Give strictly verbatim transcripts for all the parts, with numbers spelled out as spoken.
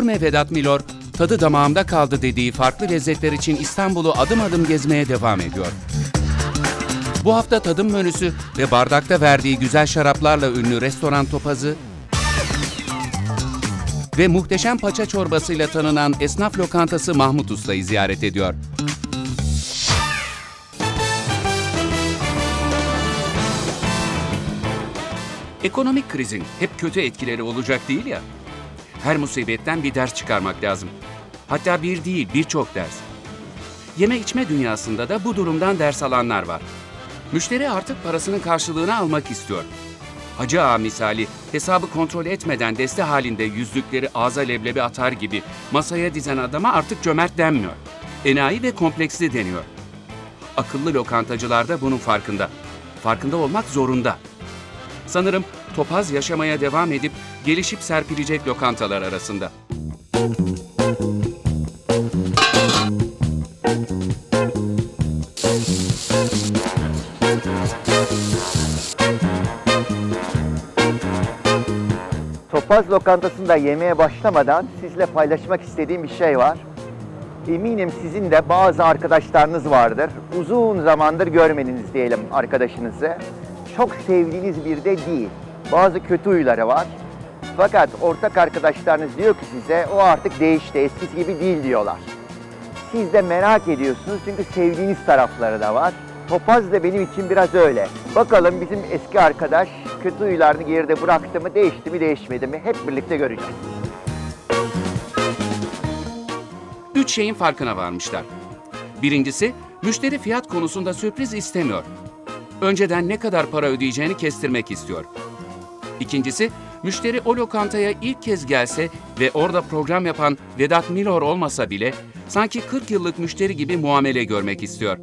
gurme Vedat Milor, tadı damağımda kaldı dediği farklı lezzetler için İstanbul'u adım adım gezmeye devam ediyor. Bu hafta tadım menüsü ve bardakta verdiği güzel şaraplarla ünlü restoran Topaz'ı ve muhteşem paça çorbasıyla tanınan esnaf lokantası Mahmut Usta'yı ziyaret ediyor. Ekonomik krizin hep kötü etkileri olacak değil ya. Her musibetten bir ders çıkarmak lazım. Hatta bir değil, birçok ders. Yeme içme dünyasında da bu durumdan ders alanlar var. Müşteri artık parasının karşılığını almak istiyor. Hacı Ağa misali, hesabı kontrol etmeden deste halinde yüzlükleri ağza leblebi atar gibi masaya dizen adama artık cömert denmiyor. Enayi ve kompleksli deniyor. Akıllı lokantacılar da bunun farkında. Farkında olmak zorunda. Sanırım Topaz yaşamaya devam edip gelişip serpilecek lokantalar arasında. Topaz lokantasında yemeğe başlamadan sizle paylaşmak istediğim bir şey var. Eminim sizin de bazı arkadaşlarınız vardır. Uzun zamandır görmediniz diyelim arkadaşınızı. Çok sevdiğiniz bir de değil. Bazı kötü huyları var. Fakat ortak arkadaşlarınız diyor ki size o artık değişti, eskisi gibi değil diyorlar. Siz de merak ediyorsunuz çünkü sevdiğiniz tarafları da var. Topaz da benim için biraz öyle. Bakalım bizim eski arkadaş kötü huylarını geride bıraktı mı, değişti mi, değişmedi mi? Hep birlikte göreceğiz. Üç şeyin farkına varmışlar. Birincisi, müşteri fiyat konusunda sürpriz istemiyor. Önceden ne kadar para ödeyeceğini kestirmek istiyor. İkincisi, müşteri o lokantaya ilk kez gelse ve orada program yapan Vedat Milor olmasa bile sanki kırk yıllık müşteri gibi muamele görmek istiyor.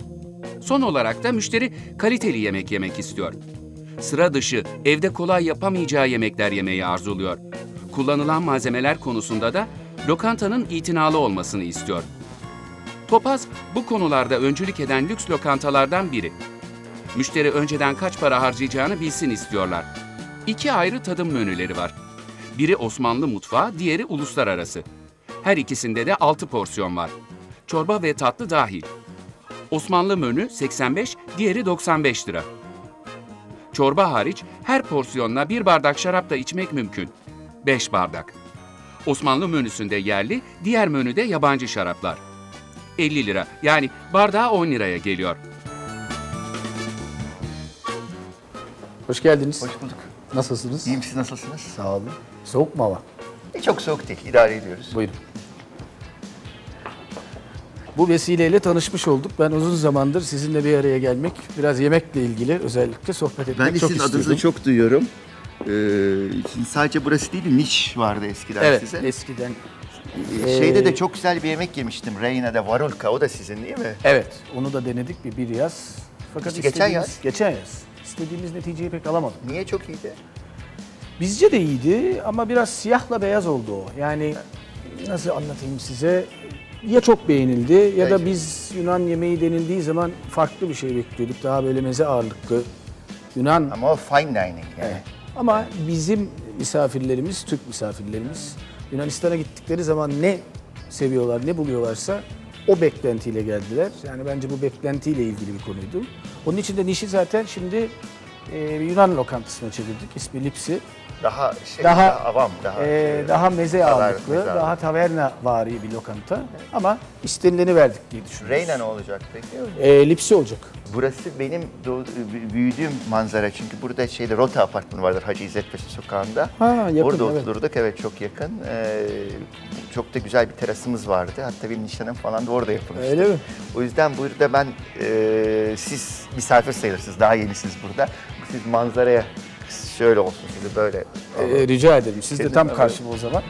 Son olarak da müşteri kaliteli yemek yemek istiyor. Sıra dışı, evde kolay yapamayacağı yemekler yemeyi arzuluyor. Kullanılan malzemeler konusunda da lokantanın itinalı olmasını istiyor. Topaz bu konularda öncülük eden lüks lokantalardan biri. Müşteri önceden kaç para harcayacağını bilsin istiyorlar. İki ayrı tadım menüleri var. Biri Osmanlı mutfağı, diğeri uluslararası. Her ikisinde de altı porsiyon var. Çorba ve tatlı dahil. Osmanlı menü seksen beş, diğeri doksan beş lira. Çorba hariç her porsiyonla bir bardak şarap da içmek mümkün. beş bardak. Osmanlı menüsünde yerli, diğer menüde yabancı şaraplar. elli lira, yani bardağı on liraya geliyor. Hoş geldiniz. Hoş bulduk. Nasılsınız? İyiyim, siz nasılsınız? Sağ olun. Soğuk mu hava? E, çok soğuk değil, idare ediyoruz. Buyurun. Bu vesileyle tanışmış olduk. Ben uzun zamandır sizinle bir araya gelmek, biraz yemekle ilgili özellikle sohbet etmek çok istiyordum. Ben de sizin adınızı çok duyuyorum. Ee, sadece burası değil, Niş vardı eskiden, evet, size. Evet, eskiden. Ee, Şeyde de çok güzel bir yemek yemiştim, Reyna'da, Varulka, o da sizin değil mi? Evet, onu da denedik bir, bir yaz. Fakat işte geçen yaz. Geçen yaz. İstediğimiz neticeyi pek alamadık. Niye? Çok iyiydi. Bizce de iyiydi ama biraz siyahla beyaz oldu o. Yani nasıl anlatayım size? Ya çok beğenildi ya Bence. da biz Yunan yemeği denildiği zaman farklı bir şey bekliyorduk. Daha böyle meze ağırlıklı Yunan. Ama o fine dining yani. Evet. Ama bizim misafirlerimiz, Türk misafirlerimiz Yunanistan'a gittikleri zaman ne seviyorlar, ne buluyorlarsa o beklentiyle geldiler. Yani bence bu beklentiyle ilgili bir konuydu. Onun için de Niş'i zaten şimdi e, Yunan lokantasına çevirdik. İsmi Lipsi. Daha şey, daha, daha avam, daha, e, daha meze ağırlıklı, meze daha taverna vari bir lokanta. Evet. Ama istenileni verdik diye düşünüyoruz. Reyna ne olacak peki? E, Lipsi olacak. Burası benim büyüdüğüm manzara. Çünkü burada şeyde Rota Apartmanı vardır Hacı İzzetpaşa Sokağı'nda. Ha, yakın, orada oturduk, evet, evet, çok yakın. Ee, çok da güzel bir terasımız vardı. Hatta benim nişanım falan da orada yapılmıştı. Öyle mi? O yüzden burada ben, e, siz misafir sayılırsınız, daha yenisiniz burada. Siz manzaraya şöyle olsun, siz böyle. E, rica ederim, siz Kendim de tam karşıma o zaman.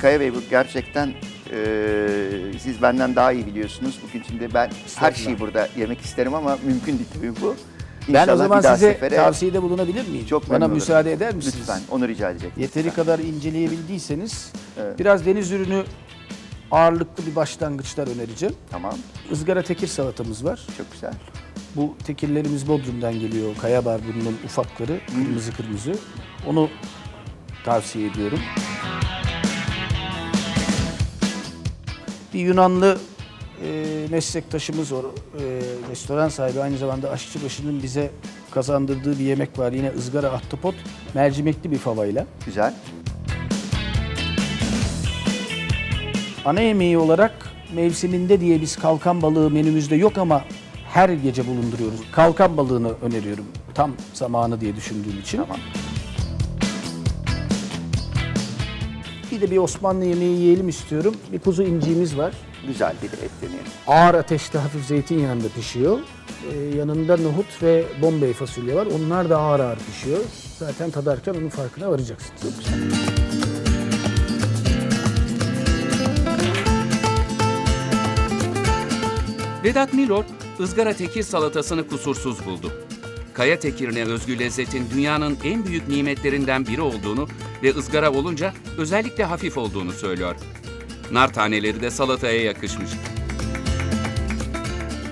Kaya Bey, bu gerçekten e, siz benden daha iyi biliyorsunuz. Bugün şimdi ben her şeyi burada yemek isterim ama mümkün değil tabii bu. İnşallah ben o zaman size sefere... tavsiyede bulunabilir miyim? Çok Bana olurum. müsaade eder misiniz? Lütfen, onu rica edecek. Yeteri lütfen. kadar inceleyebildiyseniz, evet, biraz deniz ürünü ağırlıklı bir başlangıçlar önereceğim. Tamam. Izgara tekir salatamız var. Çok güzel. Bu tekirlerimiz Bodrum'dan geliyor. Kaya barbunun ufakları, hmm. kırmızı kırmızı. Onu tavsiye ediyorum. Bir Yunanlı e, meslektaşımız var. E, restoran sahibi, aynı zamanda aşçıbaşının bize kazandırdığı bir yemek var. Yine ızgara ahtapot, mercimekli bir favayla. Güzel. Ana yemeği olarak mevsiminde diye biz kalkan balığı menümüzde yok ama her gece bulunduruyoruz. Kalkan balığını öneriyorum. Tam zamanı diye düşündüğüm için. Tamam. Bir de bir Osmanlı yemeği yiyelim istiyorum. Bir kuzu inciğimiz var. Güzel, bir de et deneyelim. Ağır ateşte hafif zeytinyağında pişiyor. Ee, yanında nohut ve bombay fasulye var. Onlar da ağır ağır pişiyor. Zaten tadarken onun farkına varacaksınız. Çok güzel. Vedat Milor, ızgara tekir salatasını kusursuz buldu. Kaya tekirine özgü lezzetin dünyanın en büyük nimetlerinden biri olduğunu ve ızgara olunca özellikle hafif olduğunu söylüyor. Nar taneleri de salataya yakışmış.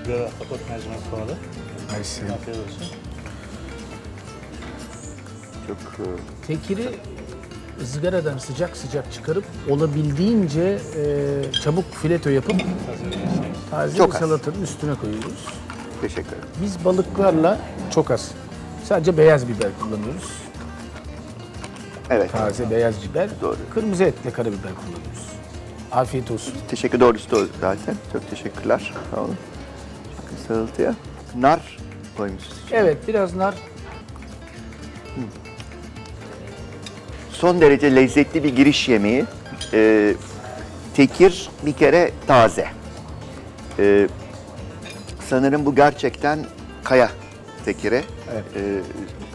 Izgara ahtapot mercimek pahalı. Afiyet olsun. Çok... Tekiri ızgaradan sıcak sıcak çıkarıp olabildiğince e, çabuk fileto yapıp taze bir salatanın üstüne koyuyoruz. Teşekkür ederim. Biz balıklarla çok az. Sadece beyaz biber kullanıyoruz. Evet. Taze evet. beyaz biber. Doğru. Kırmızı etle karabiber kullanıyoruz. Afiyet olsun. Teşekkür, doğrusu doğru zaten. Çok teşekkürler. Sağ olun. Salataya nar koymuşuz. Evet, biraz nar. Hı. Son derece lezzetli bir giriş yemeği. Ee, tekir bir kere taze. Ee, Sanırım bu gerçekten kaya tekiri evet. e,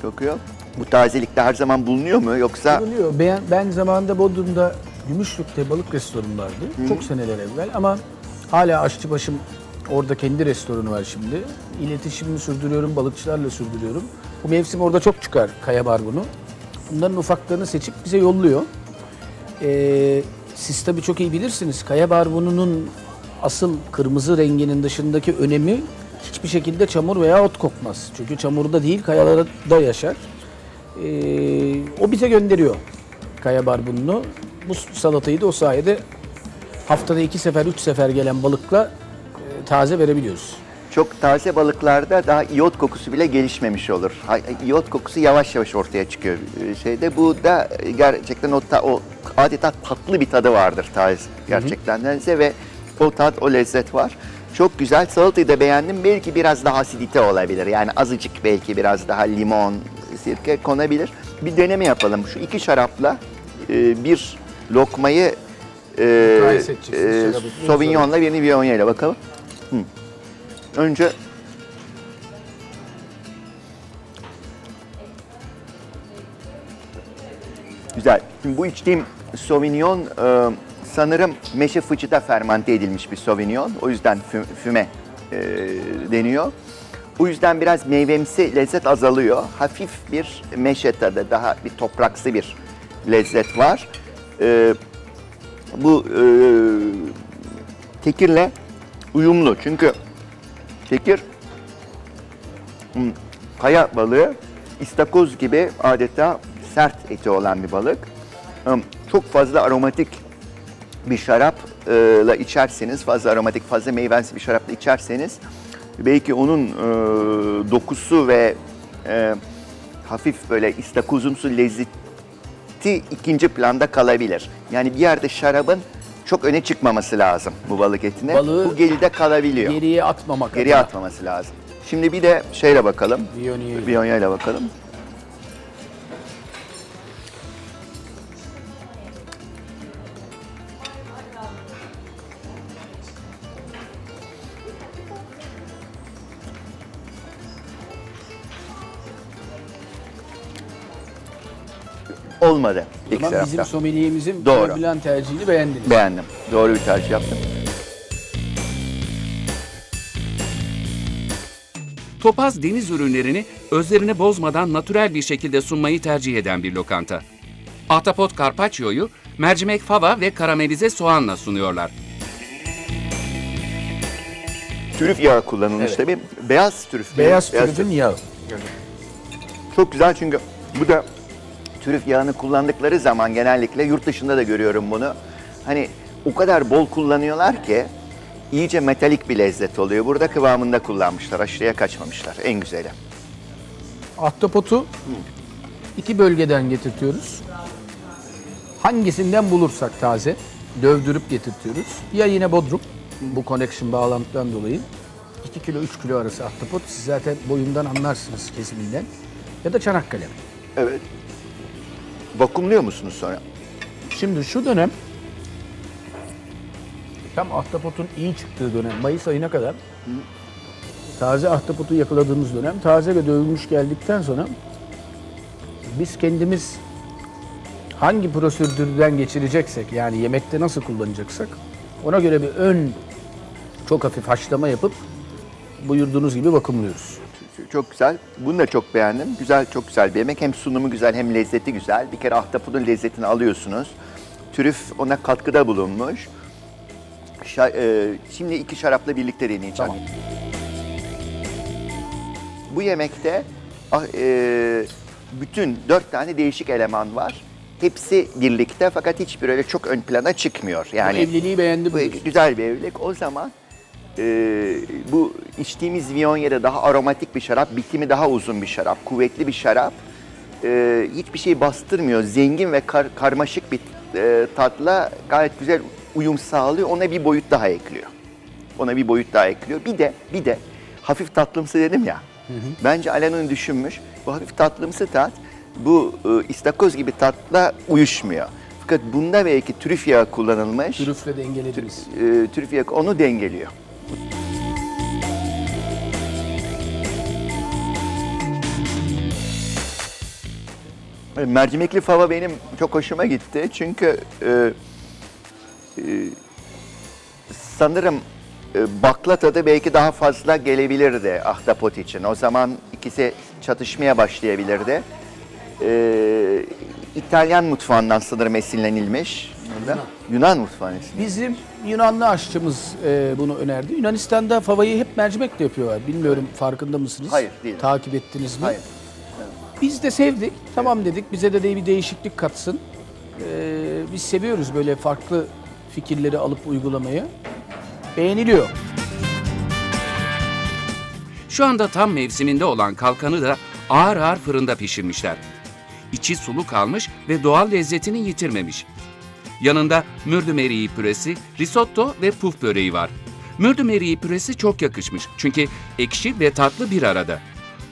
kokuyor. Bu tazelikte her zaman bulunuyor mu yoksa? Bulunuyor. Ben, ben zamanında Bodrum'da Gümüşlük'te balık restoranı vardı. Hı. Çok seneler evvel ama hala aşçıbaşım orada kendi restoranı var şimdi. İletişimimi sürdürüyorum, balıkçılarla sürdürüyorum. Bu mevsim orada çok çıkar kaya barbunu. Bunların ufaklarını seçip bize yolluyor. Ee, siz tabii çok iyi bilirsiniz kaya barbununun asıl kırmızı renginin dışındaki önemi hiçbir şekilde çamur veya ot kokmaz. Çünkü çamurda değil, kayalarda yaşar. Ee, o bize gönderiyor kaya barbununu. Bu salatayı da o sayede haftada iki sefer, üç sefer gelen balıkla e, taze verebiliyoruz. Çok taze balıklarda daha iot kokusu bile gelişmemiş olur. İot kokusu yavaş yavaş ortaya çıkıyor şeyde. Bu da gerçekten o, ta, o adeta tatlı bir tadı vardır taze gerçekten dense ve o tat, o lezzet var. Çok güzel. Salatayı da beğendim. Belki biraz daha asidite olabilir. Yani azıcık belki biraz daha limon, sirke konabilir. Bir deneme yapalım. Şu iki şarapla e, bir lokmayı e, e, Sauvignon'la birini Viognier ile bakalım. Hı. Önce güzel. Şimdi bu içtiğim Sauvignon e, sanırım meşe fıçıda fermante edilmiş bir Sauvignon. O yüzden füme e, deniyor. O yüzden biraz meyvemsi lezzet azalıyor. Hafif bir meşe tadı, daha bir topraksı bir lezzet var. E, bu e, tekirle uyumlu. Çünkü tekir kaya balığı istakoz gibi adeta sert eti olan bir balık. Çok fazla aromatik bir şarapla içerseniz, fazla aromatik, fazla meyvemsi bir şarapla içerseniz belki onun e, dokusu ve e, hafif böyle istakozumsu lezzeti ikinci planda kalabilir. Yani bir yerde şarabın çok öne çıkmaması lazım bu balık etine. Balığı bu geride kalabiliyor. Geriye atmamak Geriye adına. atmaması lazım. Şimdi bir de şeyle bakalım. Viognier ile bakalım. Olmadı. Bizim someliyemizin bilen tercihini beğendiniz. Beğendim. Doğru bir tercih yaptım. Topaz deniz ürünlerini özlerini bozmadan natürel bir şekilde sunmayı tercih eden bir lokanta. Ahtapot Carpaccio'yu mercimek fava ve karamelize soğanla sunuyorlar. Türüf yağı kullanılmış evet. tabii. Beyaz türüf. Beyaz türüfün yağı. Çok güzel çünkü bu da türüf yağını kullandıkları zaman genellikle yurt dışında da görüyorum bunu. Hani o kadar bol kullanıyorlar ki iyice metalik bir lezzet oluyor. Burada kıvamında kullanmışlar. Aşırıya kaçmamışlar. En güzeli. Ahtapotu iki bölgeden getirtiyoruz. Hangisinden bulursak taze dövdürüp getirtiyoruz. Ya yine Bodrum. Bu connection bağlantıdan dolayı iki kilo üç kilo arası ahtapot. Siz zaten boyundan anlarsınız kesiminden. Ya da Çanakkale. Evet. Vakumluyor musunuz sonra? Şimdi şu dönem tam ahtapotun iyi çıktığı dönem. Mayıs ayına kadar Hı. taze ahtapotu yakaladığımız dönem. Taze ve dövülmüş geldikten sonra biz kendimiz hangi prosedürden geçireceksek yani yemekte nasıl kullanacaksak ona göre bir ön çok hafif haşlama yapıp buyurduğunuz gibi vakumluyoruz. Çok güzel. Bunu da çok beğendim. Güzel, çok güzel bir yemek. Hem sunumu güzel hem lezzeti güzel. Bir kere ahtapotun lezzetini alıyorsunuz. Türüf ona katkıda bulunmuş. Şa e Şimdi iki şarapla birlikte deneyeceğim. Tamam. Bu yemekte e bütün dört tane değişik eleman var. Hepsi birlikte fakat hiçbir öyle çok ön plana çıkmıyor. Yani bu evliliği beğendim. Bu güzel bir evlilik. O zaman e, bu içtiğimiz Viognier daha aromatik bir şarap, bitimi daha uzun bir şarap, kuvvetli bir şarap. E, hiçbir şey bastırmıyor. Zengin ve kar, karmaşık bir e, tatla gayet güzel uyum sağlıyor. Ona bir boyut daha ekliyor. Ona bir boyut daha ekliyor. Bir de bir de hafif tatlımsı dedim ya. Hı hı. Bence Alan'ın düşünmüş. Bu hafif tatlımsı tat bu e, istakoz gibi tatla uyuşmuyor. Fakat bunda belki trüf yağı kullanılmış. Trüfle dengelediniz. E, trüf yağı onu dengeliyor. E, mercimekli fava benim çok hoşuma gitti. Çünkü e, e, sanırım e, bakla tadı belki daha fazla gelebilirdi ahtapot için. O zaman ikisi çatışmaya başlayabilirdi. Ee, İtalyan mutfağından sanırım esinlenilmiş. Yunan, Yunan mutfağından esinlenilmiş. Bizim Yunanlı aşçımız e, bunu önerdi. Yunanistan'da favayı hep mercimekle yapıyorlar. Bilmiyorum farkında mısınız? Hayır değil. Takip ettiniz mi? Hayır. Evet. Biz de sevdik. Tamam evet. dedik. Bize de bir değişiklik katsın. Ee, biz seviyoruz böyle farklı fikirleri alıp uygulamayı. Beğeniliyor. Şu anda tam mevsiminde olan kalkanı da ağır ağır fırında pişirmişler. İçi sulu kalmış ve doğal lezzetini yitirmemiş. Yanında mürdüm eriği püresi, risotto ve puf böreği var. Mürdüm eriği püresi çok yakışmış çünkü ekşi ve tatlı bir arada.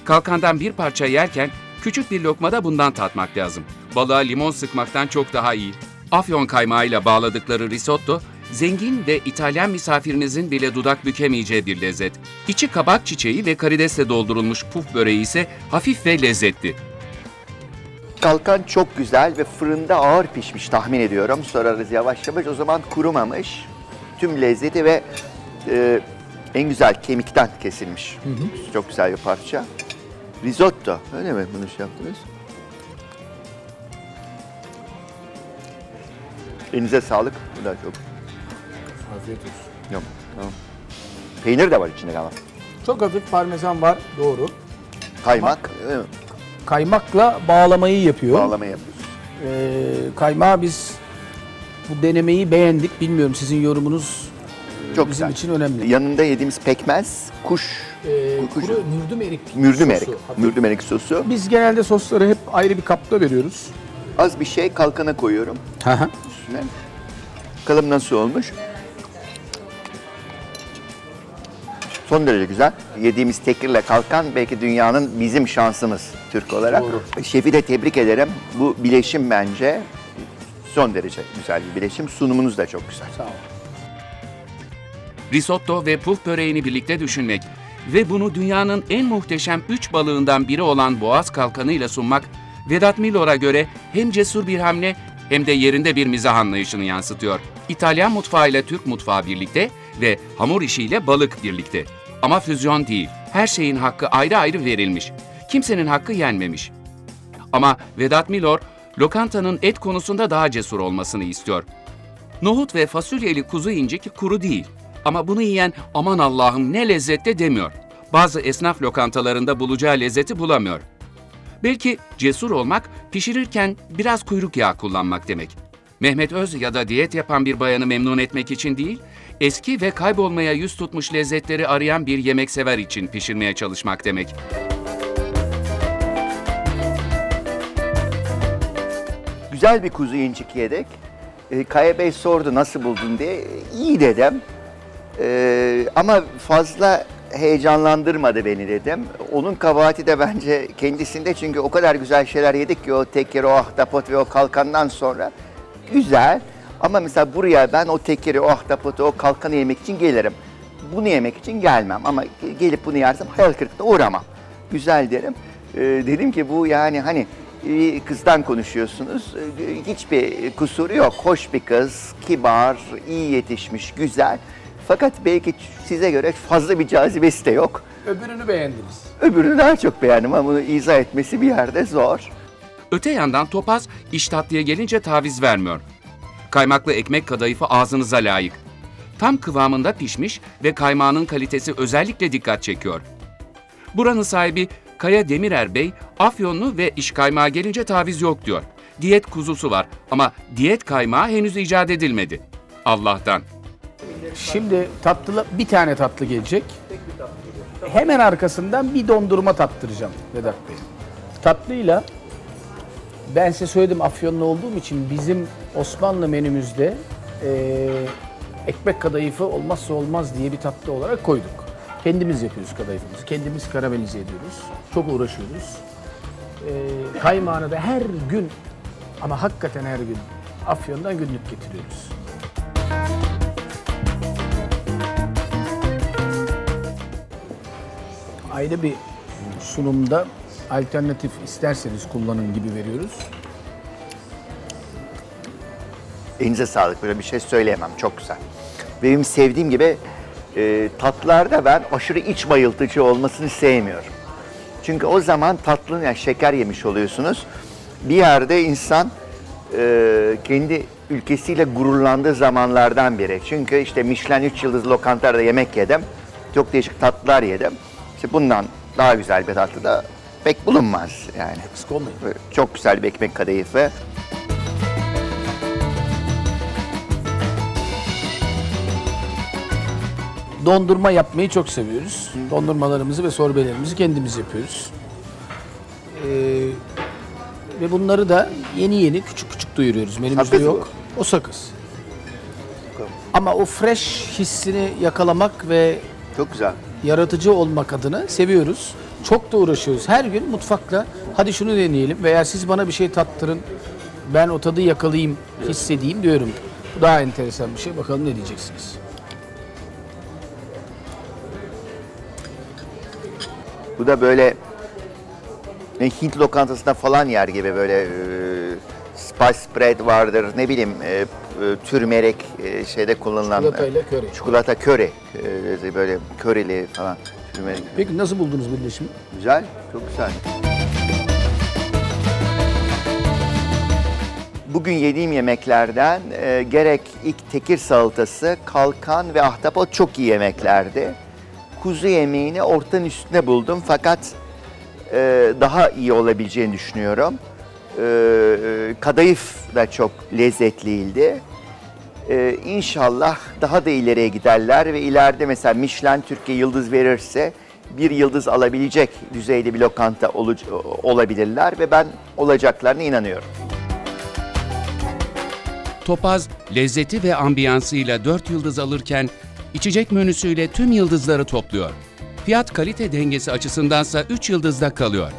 Kalkandan bir parça yerken küçük bir lokma da bundan tatmak lazım. Balığa limon sıkmaktan çok daha iyi. Afyon kaymağıyla bağladıkları risotto, zengin ve İtalyan misafirinizin bile dudak bükemeyeceği bir lezzet. İçi kabak çiçeği ve karidesle doldurulmuş puf böreği ise hafif ve lezzetli. Kalkan çok güzel ve fırında ağır pişmiş tahmin ediyorum. Sorarız yavaş yavaş. O zaman kurumamış. Tüm lezzeti ve e, en güzel kemikten kesilmiş. Hı hı. Çok güzel bir parça. Risotto. Öyle mi bunu şey yaptınız? Elinize sağlık. Bu da çok. Afiyet olsun. Yok, tamam. Peynir de var içinde galiba. Çok hafif parmesan var. Doğru. Kaymak. Ama... Kaymakla bağlamayı yapıyor. Bağlamayı yapıyoruz. Ee, kaymağı biz bu denemeyi beğendik. Bilmiyorum sizin yorumunuz çok bizim güzel. için önemli. Yanında yediğimiz pekmez, kuş, ee, kuş kuru, mürdüm erik. Mürdüm erik. Mürdüm erik sosu. Biz genelde sosları hep ayrı bir kapta veriyoruz. Az bir şey kalkana koyuyorum. Aha. Üstüne. Bakalım nasıl olmuş. Son derece güzel. Yediğimiz tekirle kalkan belki dünyanın bizim şansımız Türk olarak. Doğru. Şefi de tebrik ederim. Bu bileşim bence son derece güzel bir bileşim. Sunumunuz da çok güzel. Sağ olun. Risotto ve puf böreğini birlikte düşünmek ve bunu dünyanın en muhteşem üç balığından biri olan boğaz kalkanıyla sunmak Vedat Milor'a göre hem cesur bir hamle hem de yerinde bir mizah anlayışını yansıtıyor. İtalyan mutfağıyla Türk mutfağı birlikte ve hamur işiyle balık birlikte. Ama füzyon değil, her şeyin hakkı ayrı ayrı verilmiş. Kimsenin hakkı yenmemiş. Ama Vedat Milor, lokantanın et konusunda daha cesur olmasını istiyor. Nohut ve fasulyeli kuzu incik kuru değil. Ama bunu yiyen aman Allah'ım ne lezzette demiyor. Bazı esnaf lokantalarında bulacağı lezzeti bulamıyor. Belki cesur olmak, pişirirken biraz kuyruk yağı kullanmak demek. Mehmet Öz ya da diyet yapan bir bayanı memnun etmek için değil, eski ve kaybolmaya yüz tutmuş lezzetleri arayan bir yemeksever için pişirmeye çalışmak demek. Güzel bir kuzu incik yedik. E, Kaya Bey sordu nasıl buldun diye. İyi dedim. E, ama fazla heyecanlandırmadı beni dedim. Onun kabahati de bence kendisinde, çünkü o kadar güzel şeyler yedik ki o tekeri, o ahtapot ve o kalkandan sonra. Güzel ama mesela buraya ben o tekeri, o ahtapotu, o kalkanı yemek için gelirim. Bunu yemek için gelmem ama gelip bunu yersem hayal kırıklığına uğramam. Güzel derim. E, dedim ki bu yani hani kızdan konuşuyorsunuz. Hiçbir kusuru yok. Hoş bir kız, kibar, iyi yetişmiş, güzel. Fakat belki size göre fazla bir cazibesi de yok. Öbürünü beğendiniz. Öbürünü daha çok beğendim ama bunu izah etmesi bir yerde zor. Öte yandan Topaz iş tatlıya gelince taviz vermiyor. Kaymaklı ekmek kadayıfı ağzınıza layık. Tam kıvamında pişmiş ve kaymağının kalitesi özellikle dikkat çekiyor. Buranın sahibi Kaya Demirer Bey, Afyonlu ve iş kaymağı gelince taviz yok diyor. Diyet kuzusu var ama diyet kaymağı henüz icat edilmedi. Allah'tan. Şimdi tatlı, bir tane tatlı gelecek. Hemen arkasından bir dondurma tattıracağım Vedat Bey. Tatlıyla, ben size söyledim Afyonlu olduğum için bizim Osmanlı menümüzde e, ekmek kadayıfı olmazsa olmaz diye bir tatlı olarak koyduk. Kendimiz yapıyoruz kadayıfımızı, kendimiz karamelize ediyoruz, çok uğraşıyoruz. Ee, kaymağını da her gün, ama hakikaten her gün, Afyon'dan günlük getiriyoruz. Ayrı bir sunumda alternatif isterseniz kullanın gibi veriyoruz. Elinize sağlık, böyle bir şey söyleyemem, çok güzel. Benim sevdiğim gibi... E, tatlılarda ben aşırı iç bayıltıcı olmasını sevmiyorum. Çünkü o zaman tatlı, yani şeker yemiş oluyorsunuz. Bir yerde insan e, kendi ülkesiyle gururlandığı zamanlardan biri. Çünkü işte Michelin üç yıldızlı lokantalarda yemek yedim. Çok değişik tatlılar yedim. İşte bundan daha güzel bir tatlı da pek bulunmaz yani. Çok güzel bir ekmek kadayıfı. Dondurma yapmayı çok seviyoruz. Hı. Dondurmalarımızı ve sorbelerimizi kendimiz yapıyoruz. Ee, ve bunları da yeni yeni küçük küçük duyuruyoruz. Menümüzde yok. Bu. O sakız. Çok. Ama o fresh hissini yakalamak ve çok güzel yaratıcı olmak adına seviyoruz. Çok da uğraşıyoruz. Her gün mutfakla hadi şunu deneyelim veya siz bana bir şey tattırın, ben o tadı yakalayayım, hissedeyim diyorum. Bu daha enteresan bir şey. Bakalım ne diyeceksiniz. Bu da böyle ne Hint lokantasında falan yer gibi böyle e, spice spread vardır, ne bileyim e, e, türmerek e, şeyde kullanılan çikolatayla e, köri. Çikolata köri e, böyle körili falan. Türmerek. Peki nasıl buldunuz birleşimi? Güzel, çok güzel. Bugün yediğim yemeklerden e, gerek ilk tekir salatası, kalkan ve ahtapot çok iyi yemeklerdi. Kuzu yemeğini ortanın üstüne buldum fakat e, daha iyi olabileceğini düşünüyorum. E, kadayıf da çok lezzetliydi. E, İnşallah daha da ileriye giderler ve ileride mesela Michelin Türkiye yıldız verirse bir yıldız alabilecek düzeyde bir lokanta ol, olabilirler ve ben olacaklarına inanıyorum. Topaz lezzeti ve ambiyansıyla dört yıldız alırken İçecek menüsüyle tüm yıldızları topluyor. Fiyat kalite dengesi açısındansa üç yıldızda kalıyor.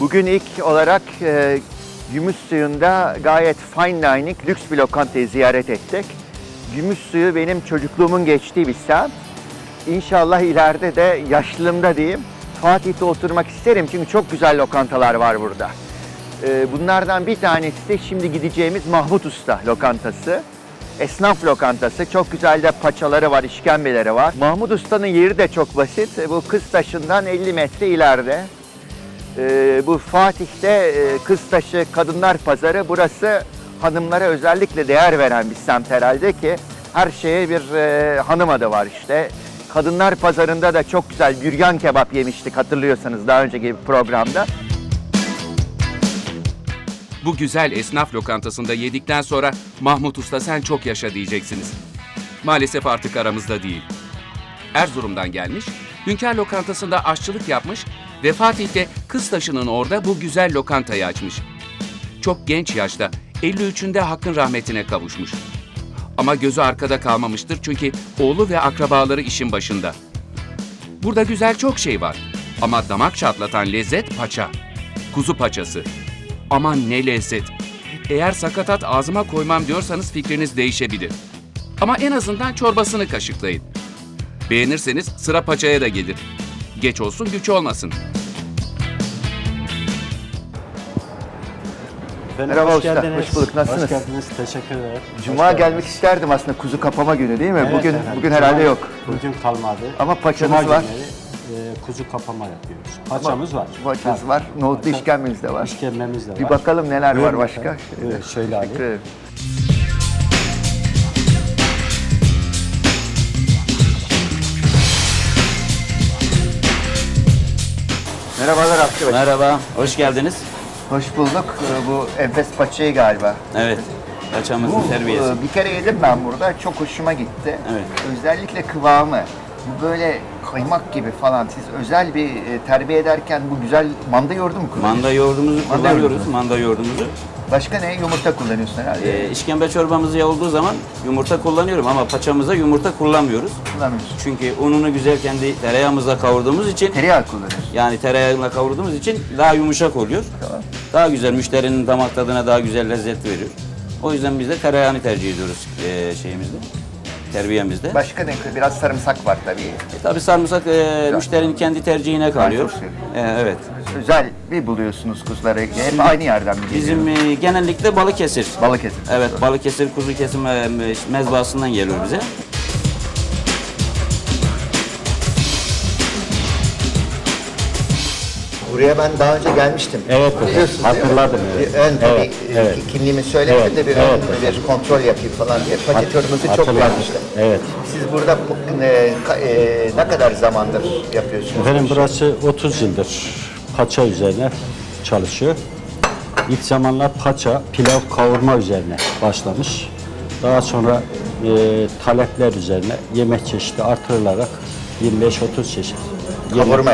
Bugün ilk olarak e Gümüşsuyu'nda gayet fine dining, lüks bir lokantayı ziyaret ettik. Gümüşsuyu benim çocukluğumun geçtiği bir semt. İnşallah ileride de yaşlılığımda diyeyim, Fatih'te oturmak isterim çünkü çok güzel lokantalar var burada. E, bunlardan bir tanesi de şimdi gideceğimiz Mahmut Usta lokantası. Esnaf lokantası. Çok güzel de paçaları var, işkembeleri var. Mahmut Usta'nın yeri de çok basit. Bu Kız Taşı'ndan elli metre ileride. Ee, bu Fatih'te e, Kız Taşı, Kadınlar Pazarı. Burası hanımlara özellikle değer veren bir semt herhalde ki her şeye bir e, hanım adı var işte. Kadınlar Pazarı'nda da çok güzel büryan kebap yemiştik hatırlıyorsanız daha önceki bir programda. Bu güzel esnaf lokantasında yedikten sonra Mahmut Usta sen çok yaşa diyeceksiniz. Maalesef artık aramızda değil. Erzurum'dan gelmiş, Hünkar Lokantası'nda aşçılık yapmış ve Fatih'te Kız Taşı'nın orada bu güzel lokantayı açmış. Çok genç yaşta elli üçünde Hakk'ın rahmetine kavuşmuş. Ama gözü arkada kalmamıştır çünkü oğlu ve akrabaları işin başında. Burada güzel çok şey var ama damak çatlatan lezzet paça. Kuzu paçası. Aman ne lezzet. Eğer sakatat ağzıma koymam diyorsanız fikriniz değişebilir. Ama en azından çorbasını kaşıklayın. Beğenirseniz sıra paçaya da gelir. Geç olsun güç olmasın. Efendim, merhaba usta, geldiniz. Hoş bulduk. Nasılsınız? Hoş geldiniz, teşekkür ederim. Cuma gelmek isterdim aslında, kuzu kapama günü değil mi? Evet, bugün efendim. Bugün herhalde Cuma, yok. Bugün kalmadı. Ama paçanız Cuma var. Günleri. Kuzu kapama yapıyoruz. Paçamız var. Paçamız evet. var. Nohutlu işkembemiz de var. İşkembemiz de var. Bir bakalım neler var başka. Evet, şöyle abi. Merhabalar Abdülbaşı. Merhaba. Hoş geldiniz. Hoş bulduk. Bu enfes paçayı galiba. Evet. Paçamızın bu, terbiyesi. Bir kere yedim ben burada. Çok hoşuma gitti. Evet. Özellikle kıvamı. Bu böyle kaymak gibi falan. Siz özel bir terbiye ederken bu güzel manda yoğurdu mu kullanıyorsunuz? Manda yoğurdumuzu kullanıyoruz. Manda yoğurdumuzu. Başka ne? Yumurta kullanıyorsun herhalde. Ee, işkembe çorbamız olduğu zaman yumurta kullanıyorum ama paçamıza yumurta kullanmıyoruz. Kullanmıyoruz. Çünkü ununu güzel kendi tereyağımızla kavurduğumuz için. Tereyağı kullanıyoruz. Yani tereyağıyla kavurduğumuz için daha yumuşak oluyor. Tamam. Daha güzel, müşterinin damak tadına daha güzel lezzet veriyor. O yüzden biz de tereyağını tercih ediyoruz e, şeyimizde. Terbiyemizde. Başka ne? Biraz sarımsak var tabii. E, tabii sarımsak e, müşterinin kendi tercihine kalıyor. E, evet. Özel mi buluyorsunuz kuzuları? Hep aynı yerden mi geliyor? Bizim e, genellikle Balıkesir. Balıkesir. Evet, doğru. Balıkesir kuzu kesim e, mezbahasından geliyor bize. Buraya ben daha önce gelmiştim. Evet, biliyorsunuz hatırladım. Bir ön tabii evet, kimliğimi söylemedi evet, de bir evet, ön evet. bir kontrol yapayım falan diye. Paçetörümüzü çok beğenmiştim. Evet. Siz burada e, e, ne kadar zamandır yapıyorsunuz? Efendim burası otuz yıldır paça üzerine çalışıyor. İlk zamanlar paça, pilav kavurma üzerine başlamış. Daha sonra e, talepler üzerine yemek çeşidi artırılarak yirmi beş otuz çeşit. Kavurma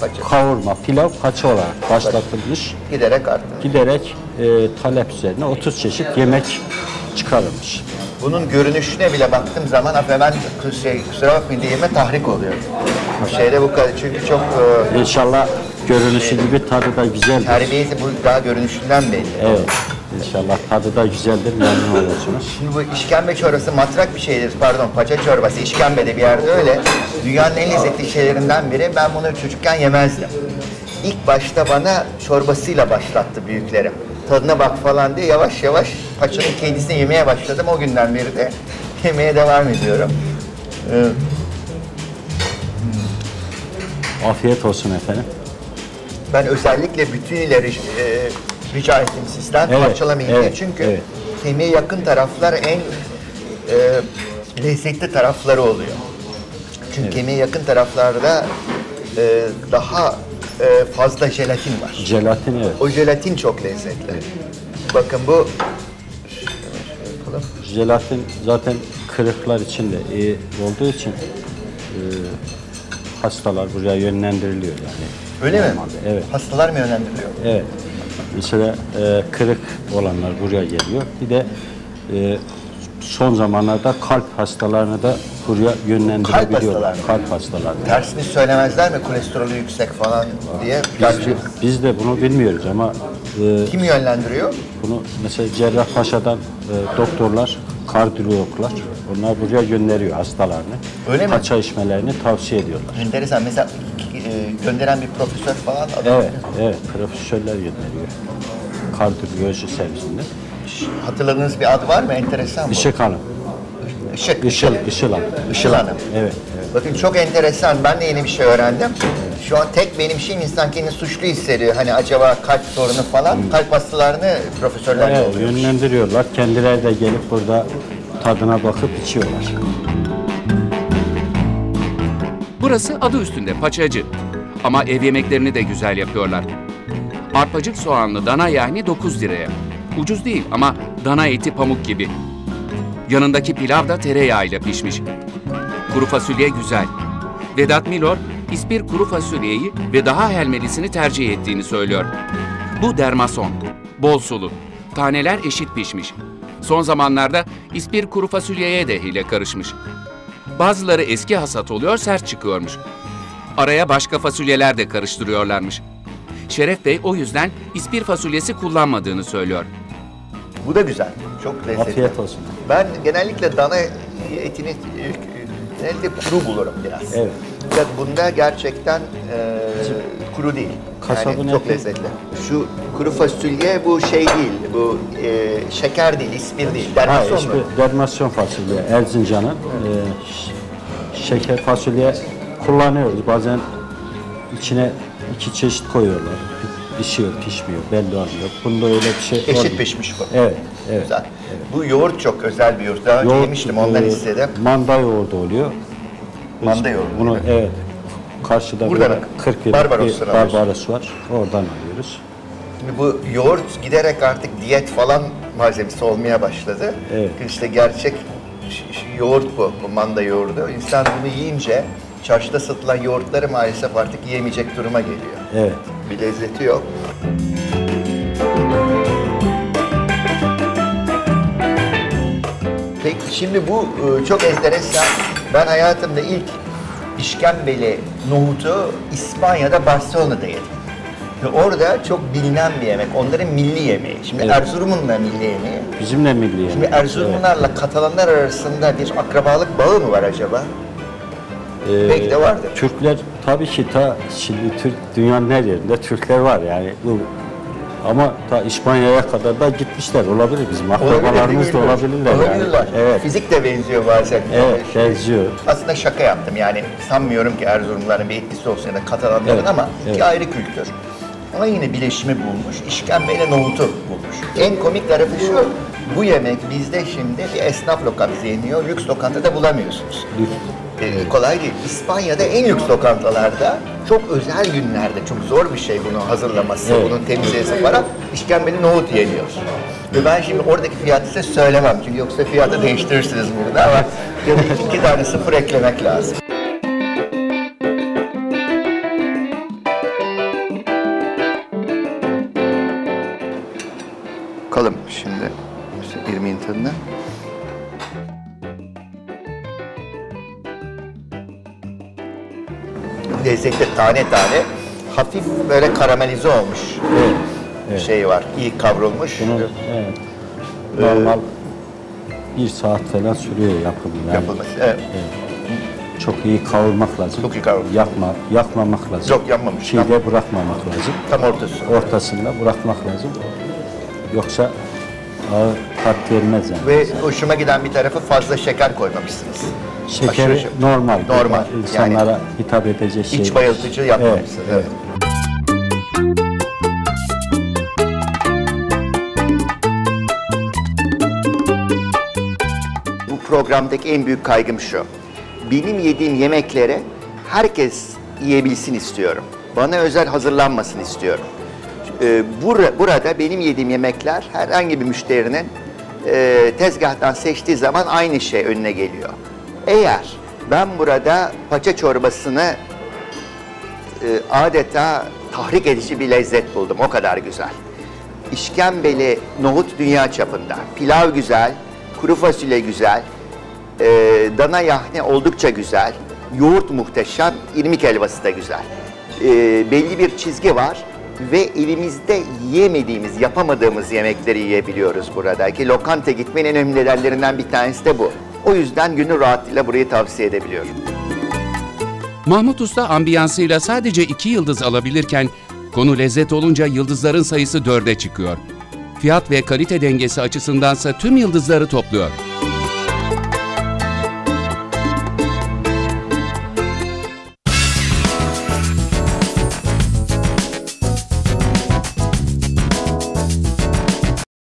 Paça. Kavurma, pilav, paça olarak başlatılmış. Giderek arttı. Giderek e, talep üzerine otuz çeşit yemek çıkarılmış. Bunun görünüşüne bile baktığım zaman hemen şey, kusura bakmayın diyeme tahrik oluyor. Evet. Şeyde bu kadar çünkü çok... E, İnşallah görünüşü şey, gibi tadı da güzeldir. Terbiyesi bu daha görünüşünden belli. Evet. İnşallah tadı da güzeldir, memnun olursunuz. Şimdi bu işkembe çorbası matrak bir şeydir, pardon paça çorbası, işkembe de bir yerde öyle. Dünyanın en lezzetli şeylerinden biri, ben bunu çocukken yemezdim. İlk başta bana çorbasıyla başlattı büyüklerim. Tadına bak falan diye yavaş yavaş paçanın kendisini yemeye başladım. O günden beri de yemeye devam ediyorum. Evet. Afiyet olsun efendim. Ben özellikle bütün ileri... E, rica ettim sizden evet, parçalamayın evet, diye. Çünkü evet. kemiğe yakın taraflar en e, lezzetli tarafları oluyor. Çünkü evet. kemiğe yakın taraflarda e, daha e, fazla jelatin var. Jelatin evet. O jelatin çok lezzetli. Evet. Bakın bu... Jelatin zaten kırıklar için de iyi olduğu için e, hastalar buraya yönlendiriliyor yani. Öyle normalde. Mi? Evet. Hastalar mı yönlendiriliyor? Evet. Mesela e, kırık olanlar buraya geliyor. Bir de e, son zamanlarda kalp hastalarını da buraya yönlendirebiliyorlar. Kalp, kalp hastalarını. Tersini söylemezler mi? Kolesterolü yüksek falan diye. Biz de, biz de bunu bilmiyoruz ama... E, kim yönlendiriyor? Bunu mesela Cerrahpaşa'dan e, doktorlar, kardiyologlar onlar buraya gönderiyor hastalarını. Öyle mi? Paça içmelerini tavsiye ediyorlar. Enteresan. Mesela... gönderen bir profesör falan. Evet, evet, profesörler gönderiyor. Kartürk göğsü servisinde. Hatırladığınız bir adı var mı? Enteresan bu. Işıl Hanım. Işık. Işıl, Işıl Hanım. Işıl Hanım. Evet, evet. Bakın çok enteresan. Ben de yeni bir şey öğrendim. Şu an tek benim şeyim, insan kendini suçlu hissediyor. Hani acaba kalp sorunu falan. Hmm. Kalp hastalarını profesörler evet, oluyor. Yönlendiriyorlar. Kendileri de gelip burada tadına bakıp içiyorlar. Burası adı üstünde paçacı. Ama ev yemeklerini de güzel yapıyorlar. Arpacık soğanlı dana yani dokuz liraya. Ucuz değil ama dana eti pamuk gibi. Yanındaki pilav da tereyağıyla pişmiş. Kuru fasulye güzel. Vedat Milor, ispir kuru fasulyeyi ve daha helmelisini tercih ettiğini söylüyor. Bu dermason, bol sulu. Taneler eşit pişmiş. Son zamanlarda ispir kuru fasulyeye de hile karışmış. Bazıları eski hasat oluyor, sert çıkıyormuş. Araya başka fasulyeler de karıştırıyorlarmış. Şeref Bey o yüzden ispir fasulyesi kullanmadığını söylüyor. Bu da güzel, çok lezzetli. Afiyet olsun. Ben genellikle dana etini genelde kuru bulurum biraz. Evet. Fakat bunda gerçekten e, kuru değil. Kasabın yani çok eti lezzetli. Şu kuru fasulye bu şey değil, bu e, şeker değil, ispir değil. Dermasyon ha, mu? Dermasyon fasulye, Erzincan'ın. E, şeker fasulye kullanıyoruz. Bazen içine iki çeşit koyuyorlar. Pişiyor, pişmiyor, belli olmuyor. Bunda öyle bir şey eşit olmuyor. Pişmiş bu. Evet, evet. Güzel. Evet. Bu yoğurt çok özel bir yoğurt. Daha önce yoğurt, yemiştim, ondan e, istedim. Manda yoğurdu oluyor. Manda yoğurdu. Bunu, evet. Karşıda burada kırk yıllık Barbaros bir Barbaros var. Oradan alıyoruz. Şimdi bu yoğurt giderek artık diyet falan malzemesi olmaya başladı. Evet. İşte gerçek yoğurt bu, bu manda yoğurdu. İnsan bunu yiyince çarşıda satılan yoğurtları maalesef artık yiyemeyecek duruma geliyor. Evet. Bir lezzeti yok. Peki şimdi bu çok enteresan. Ben hayatımda ilk işkembeli nohutu İspanya'da, Barcelona'da yedim. Ve orada çok bilinen bir yemek. Onların milli yemeği. Şimdi evet. Erzurum'un da milli yemeği. Bizim de milli yemeği. Şimdi Erzurumlarla evet. Katalanlar arasında bir akrabalık bağı mı var acaba? Ee, Belki de vardır. Türkler tabii ki ta şimdi Türk dünyanın her yerinde Türkler var yani bu ama ta İspanya'ya kadar da gitmişler olabilir bizim akrabalarımız da olabilirler. Olabilirler. Yani. Evet. Fizik de benziyor bazen. Evet yani. Benziyor. Aslında şaka yaptım yani sanmıyorum ki Erzurumluların bir etkisi olsun ya da Katalanların evet, ama iki evet. ayrı kültür. Ama yine bileşimi bulmuş, işkembeyle nohutu bulmuş. En komik tarafı şu, bu yemek bizde şimdi bir esnaf lokantası yeniyor, lüks lokantada bulamıyorsunuz. Lüks. Ee, kolay değil. İspanya'da en lüks lokantalarda çok özel günlerde, çok zor bir şey bunu hazırlaması, evet. bunun temizlemesi falan, işkembeli nohut yeniyor. Ve ben şimdi oradaki fiyatı size söylemem çünkü yoksa fiyatı değiştirirsiniz burada ama ya da iki tane sıfır eklemek lazım. Bakalım şimdi irmiğin tadına. Lezzetli tane tane, hafif böyle karamelize olmuş evet, evet. şey var, iyi kavrulmuş. Bunu, evet. Normal ee, bir saat falan sürüyor yapımı. Yani, yapılması, evet. evet. Çok iyi kavurmak lazım. Çok iyi kavurmak. Yakma, yakmamak lazım. Yok yanmamış. Çiğde tam, bırakmamak lazım. Tam ortası. Ortasında bırakmak lazım. Yoksa ağır tat vermez yani. Ve hoşuma giden bir tarafı fazla şeker koymamışsınız. Şekeri aşırı, normal. Normal. İnsanlara yani, hitap edecek şey. İç bayıltıcı yapmamışsınız. Evet, evet. evet. Bu programdaki en büyük kaygım şu. Benim yediğim yemekleri herkes yiyebilsin istiyorum. Bana özel hazırlanmasın istiyorum. Burada benim yediğim yemekler herhangi bir müşterinin tezgahtan seçtiği zaman aynı şey önüne geliyor. Eğer ben burada paça çorbasını adeta tahrik edici bir lezzet buldum, o kadar güzel. İşkembeli nohut dünya çapında, pilav güzel, kuru fasulye güzel, dana yahni oldukça güzel, yoğurt muhteşem, irmik helvası da güzel. Belli bir çizgi var. Ve elimizde yiyemediğimiz, yapamadığımız yemekleri yiyebiliyoruz buradaki. Lokanta gitmenin en önemli nedenlerinden bir tanesi de bu. O yüzden günü rahatlığıyla burayı tavsiye edebiliyorum. Mahmut Usta ambiyansıyla sadece iki yıldız alabilirken, konu lezzet olunca yıldızların sayısı dörde çıkıyor. Fiyat ve kalite dengesi açısındansa tüm yıldızları topluyor.